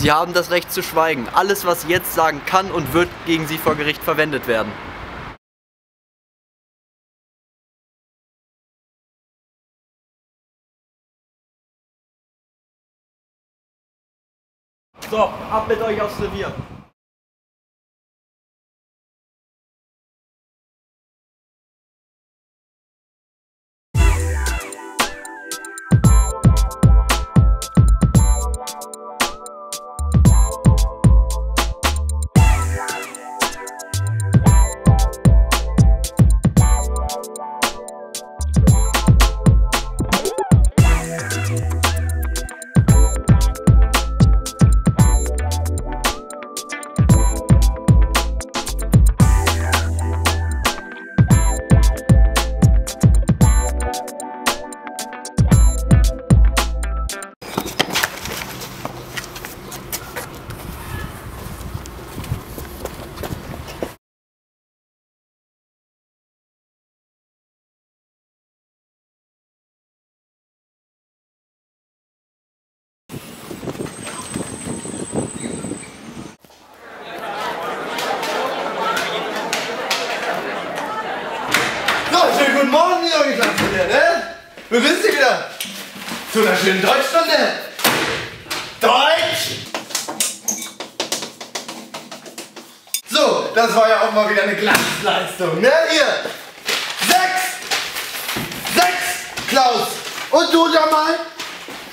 Sie haben das Recht zu schweigen. Alles, was Sie jetzt sagen, kann und wird gegen Sie vor Gericht verwendet werden. So, ab mit euch aufs Revier. Guten Morgen, ihr Jungs, ne? Wo bist du wieder? Zu einer schönen Deutschstunde. Deutsch! So, das war ja auch mal wieder eine Glanzleistung, ne? Ihr! Sechs! Klaus! Und du, Jamal?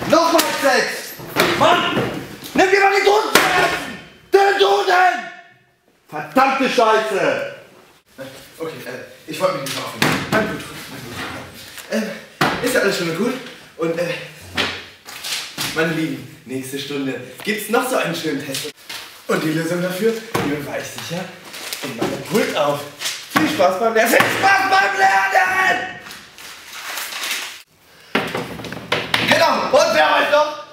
Nochmal sechs! Mann! Nimm dir mal den Toten! Den Toten! Verdammte Scheiße! Okay, ich wollte mich nicht mehr aufnehmen. Ist ja alles schon mal gut. Und meine Lieben, nächste Stunde gibt's noch so einen schönen Test. Und die Lösung dafür, die bewahre ich sicher in meinem Pult auf. Viel Spaß beim Lernen! Viel Spaß beim Lernen! Genau, und wer weiß noch?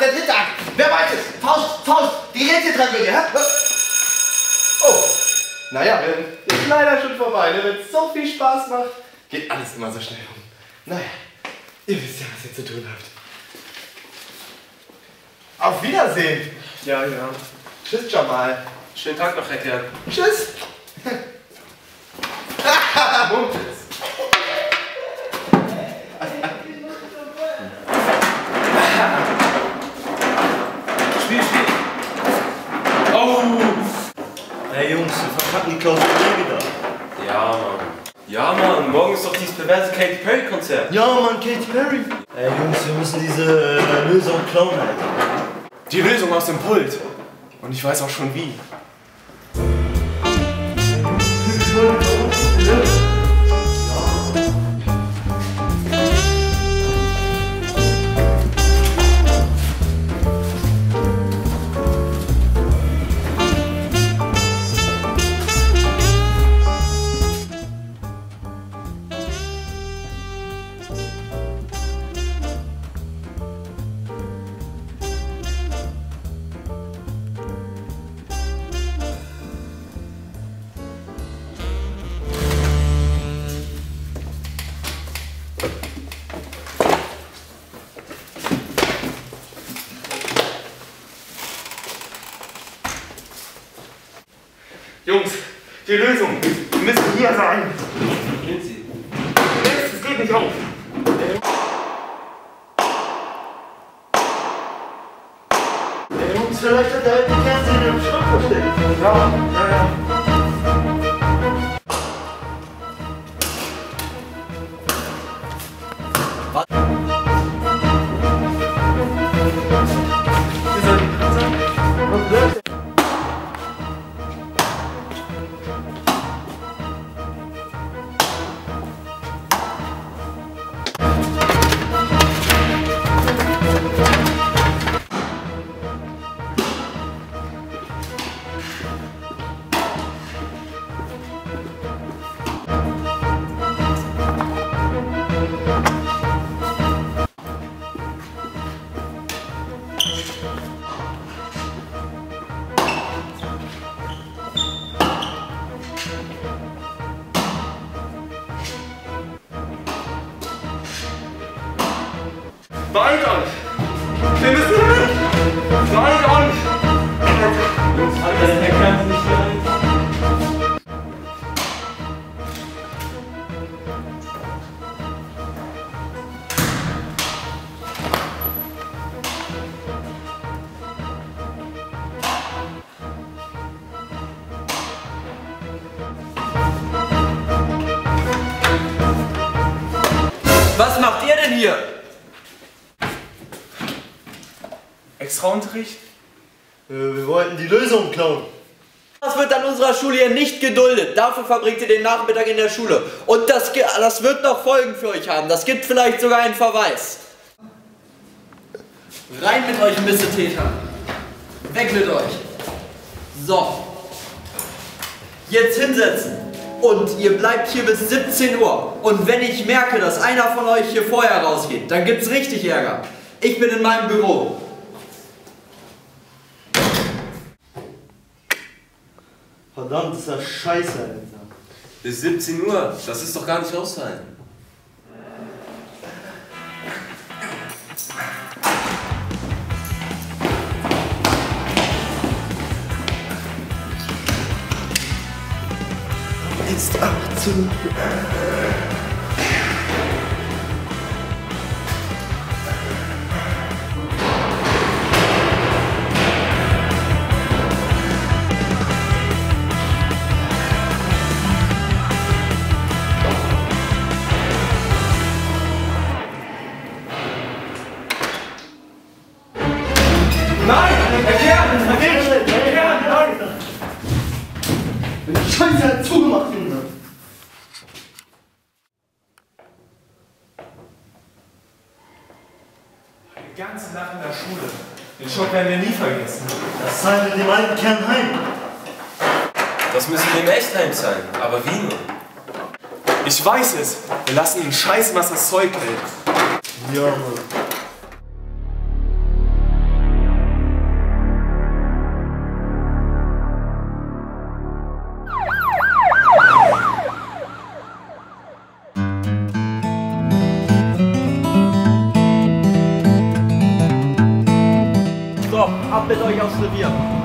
Der dritte Akt. Wer weiß es? Faust, die Rätseltragödie, hä? Naja, ist leider schon vorbei, ne? Wenn es so viel Spaß macht, geht alles immer so schnell rum. Naja, ihr wisst ja, was ihr zu tun habt. Auf Wiedersehen! Ja. Tschüss, Jamal. Schönen Tag noch, Herr Kern. Tschüss! Spiel! Oh! Hey Jungs, wir verpacken die Klaustrophobie wieder. Ja, Mann, morgen ist doch dieses perverse Katy Perry Konzert. Ja, Mann, Katy Perry. Hey Jungs, wir müssen diese Lösung klauen, Alter. Die Lösung aus dem Pult. Und ich weiß auch schon wie. Jungs, die Lösung, die müssen hier sein. Es geht nicht auf. Hey Jungs, vielleicht hat der alte Kerl sich im Schrank versteckt. Ja. Beeilt euch! Wir müssen hin! Nein, Mann! Alter, der kann es nicht sein. Was macht ihr denn hier? Extra Unterricht? Wir wollten die Lösung klauen. Das wird an unserer Schule hier nicht geduldet. Dafür verbringt ihr den Nachmittag in der Schule. Und das wird noch Folgen für euch haben. Das gibt vielleicht sogar einen Verweis. Rein mit euch, Missetäter. Weg mit euch. So. Jetzt hinsetzen. Und ihr bleibt hier bis 17 Uhr. Und wenn ich merke, dass einer von euch hier vorher rausgeht, dann gibt's richtig Ärger. Ich bin in meinem Büro. Verdammt, ist das scheiße, Alter. Bis 17 Uhr, das ist doch gar nicht aushalten. Jetzt 18 Uhr. Die ganze Nacht in der Schule. Den Schock werden wir nie vergessen. Das zahlen wir dem alten Kern heim. Das müssen wir dem echt heim zahlen. Aber wie nur? Ich weiß es. Wir lassen ihn scheißen, was das Zeug hält. Ja, Mann. Ab mit euch aufs Revier!